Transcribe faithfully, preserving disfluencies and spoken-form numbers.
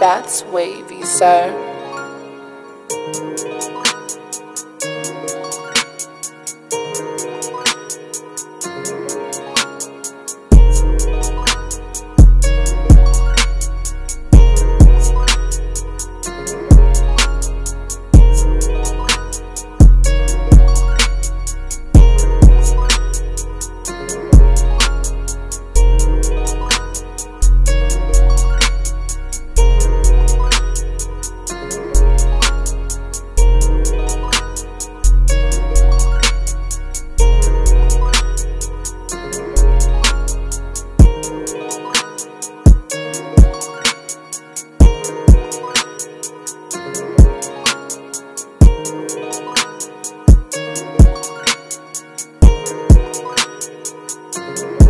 That's wavy, sir. Thank you.